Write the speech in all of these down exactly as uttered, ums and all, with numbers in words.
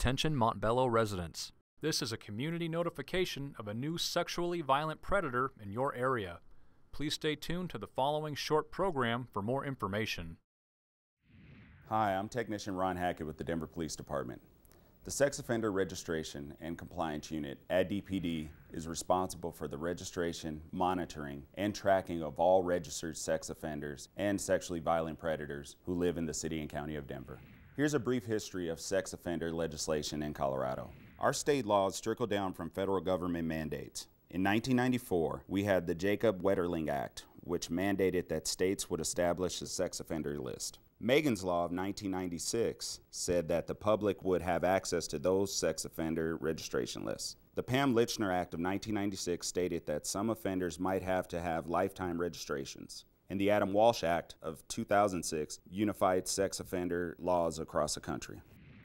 Attention Montbello residents. This is a community notification of a new sexually violent predator in your area. Please stay tuned to the following short program for more information. Hi, I'm Technician Ron Hackett with the Denver Police Department. The Sex Offender Registration and Compliance Unit at D P D is responsible for the registration, monitoring, and tracking of all registered sex offenders and sexually violent predators who live in the City and County of Denver. Here's a brief history of sex offender legislation in Colorado. Our state laws trickle down from federal government mandates. In nineteen ninety-four, we had the Jacob Wetterling Act, which mandated that states would establish a sex offender list. Megan's Law of nineteen ninety-six said that the public would have access to those sex offender registration lists. The Pam Litchner Act of nineteen ninety-six stated that some offenders might have to have lifetime registrations. And the Adam Walsh Act of two thousand six unified sex offender laws across the country.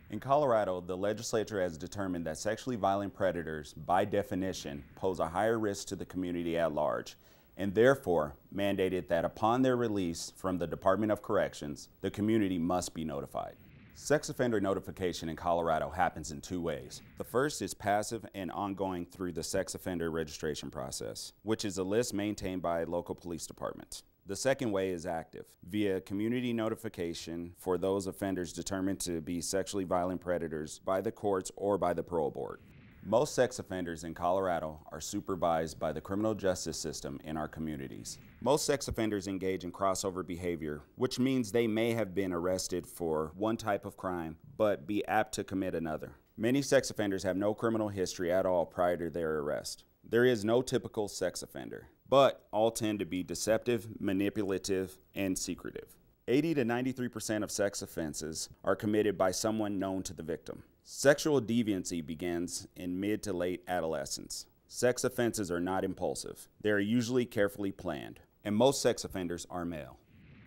In Colorado, the legislature has determined that sexually violent predators, by definition, pose a higher risk to the community at large, and therefore mandated that upon their release from the Department of Corrections, the community must be notified. Sex offender notification in Colorado happens in two ways. The first is passive and ongoing through the sex offender registration process, which is a list maintained by local police departments. The second way is active, via community notification for those offenders determined to be sexually violent predators by the courts or by the parole board. Most sex offenders in Colorado are supervised by the criminal justice system in our communities. Most sex offenders engage in crossover behavior, which means they may have been arrested for one type of crime, but be apt to commit another. Many sex offenders have no criminal history at all prior to their arrest. There is no typical sex offender, but all tend to be deceptive, manipulative, and secretive. eighty to ninety-three percent of sex offenses are committed by someone known to the victim. Sexual deviancy begins in mid to late adolescence. Sex offenses are not impulsive. They are usually carefully planned, and most sex offenders are male.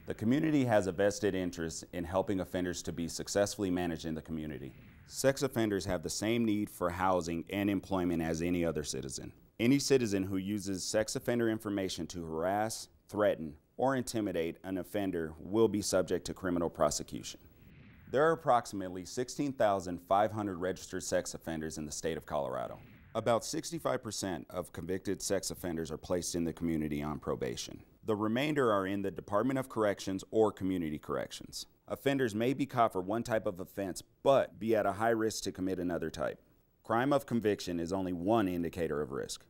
The community has a vested interest in helping offenders to be successfully managed in the community. Sex offenders have the same need for housing and employment as any other citizen. Any citizen who uses sex offender information to harass, threaten, or intimidate an offender will be subject to criminal prosecution. There are approximately sixteen thousand five hundred registered sex offenders in the state of Colorado. About sixty-five percent of convicted sex offenders are placed in the community on probation. The remainder are in the Department of Corrections or Community Corrections. Offenders may be caught for one type of offense, but be at a high risk to commit another type. Crime of conviction is only one indicator of risk.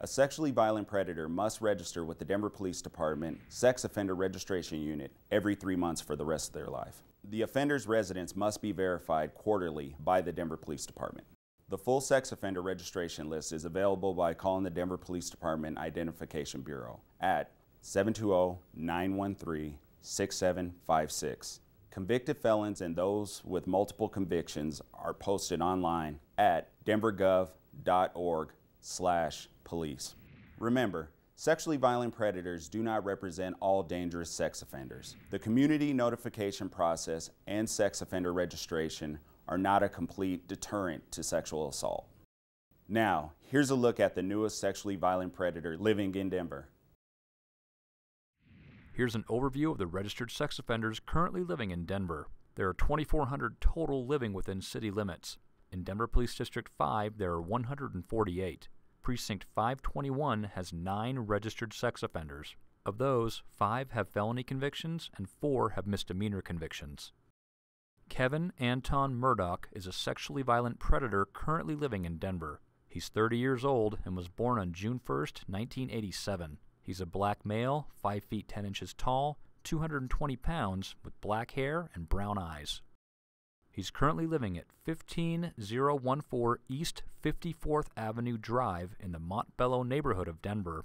A sexually violent predator must register with the Denver Police Department Sex Offender Registration Unit every three months for the rest of their life. The offender's residence must be verified quarterly by the Denver Police Department. The full sex offender registration list is available by calling the Denver Police Department Identification Bureau at seven two zero, nine one three, six seven five six. Convicted felons and those with multiple convictions are posted online at denvergov dot org slash police. Remember, sexually violent predators do not represent all dangerous sex offenders. The community notification process and sex offender registration are not a complete deterrent to sexual assault. Now, here's a look at the newest sexually violent predator living in Denver. Here's an overview of the registered sex offenders currently living in Denver. There are twenty-four hundred total living within city limits. In Denver Police District five, there are one hundred forty-eight. Precinct five twenty-one has nine registered sex offenders. Of those, five have felony convictions and four have misdemeanor convictions. Kevin Anton Murdock is a sexually violent predator currently living in Denver. He's thirty years old and was born on June first, nineteen eighty-seven. He's a black male, five feet ten inches tall, two hundred twenty pounds, with black hair and brown eyes. He's currently living at fifteen thousand fourteen East fifty-fourth Avenue Drive in the Montbello neighborhood of Denver.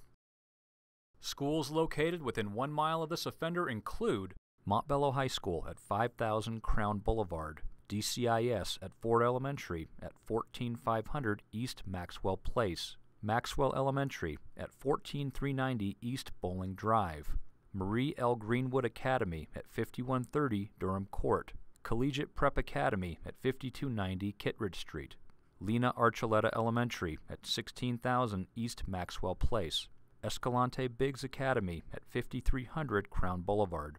Schools located within one mile of this offender include Montbello High School at five thousand Crown Boulevard, D C I S at Ford Elementary at fourteen thousand five hundred East Maxwell Place, Maxwell Elementary at fourteen thousand three hundred ninety East Bowling Drive, Marie L. Greenwood Academy at fifty-one thirty Durham Court, Collegiate Prep Academy at fifty-two ninety Kittredge Street, Lena Archuleta Elementary at sixteen thousand East Maxwell Place, Escalante Biggs Academy at fifty-three hundred Crown Boulevard.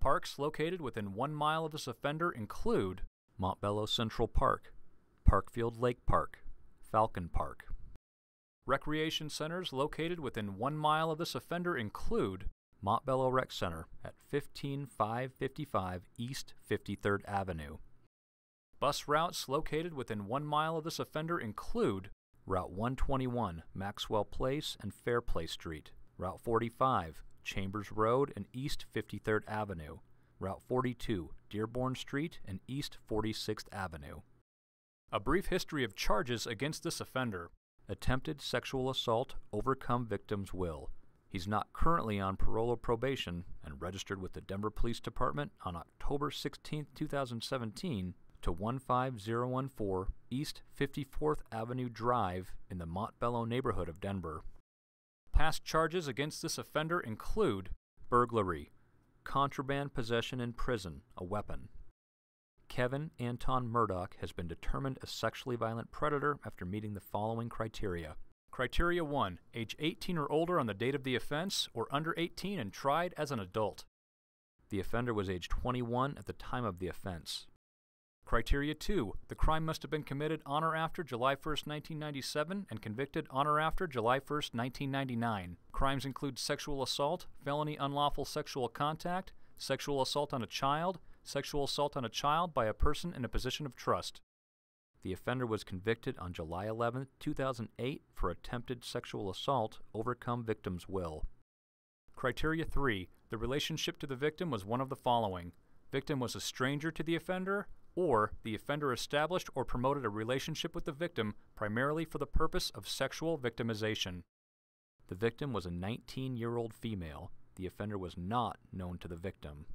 Parks located within one mile of this offender include Montbello Central Park, Parkfield Lake Park, Falcon Park. Recreation centers located within one mile of this offender include Montbello Rec Center at fifteen five fifty-five East fifty-third Avenue. Bus routes located within one mile of this offender include Route one twenty-one, Maxwell Place and Fairplay Street, Route forty-five, Chambers Road and East fifty-third Avenue, Route forty-two, Dearborn Street and East forty-sixth Avenue. A brief history of charges against this offender. Attempted sexual assault, overcome victim's will. He's not currently on parole or probation and registered with the Denver Police Department on October sixteenth two thousand seventeen to one five zero one four East fifty-fourth Avenue Drive in the Montbello neighborhood of Denver. Past charges against this offender include burglary, contraband possession in prison, a weapon. Kevin Anton Murdock has been determined a sexually violent predator after meeting the following criteria. Criteria one, age eighteen or older on the date of the offense, or under eighteen and tried as an adult. The offender was age twenty-one at the time of the offense. Criteria two, the crime must have been committed on or after July first nineteen ninety-seven and convicted on or after July first nineteen ninety-nine. Crimes include sexual assault, felony unlawful sexual contact, sexual assault on a child, sexual assault on a child by a person in a position of trust. The offender was convicted on July eleventh two thousand eight for attempted sexual assault, overcome victim's will. Criteria three. The relationship to the victim was one of the following. Victim was a stranger to the offender, or the offender established or promoted a relationship with the victim primarily for the purpose of sexual victimization. The victim was a nineteen-year-old female. The offender was not known to the victim.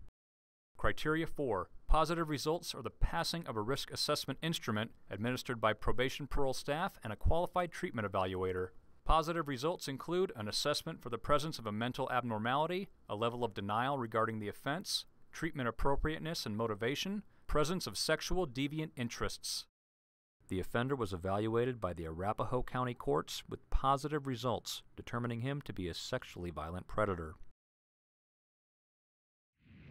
Criteria four. Positive results are the passing of a risk assessment instrument administered by probation parole staff and a qualified treatment evaluator. Positive results include an assessment for the presence of a mental abnormality, a level of denial regarding the offense, treatment appropriateness and motivation, presence of sexual deviant interests. The offender was evaluated by the Arapahoe County Courts with positive results, determining him to be a sexually violent predator.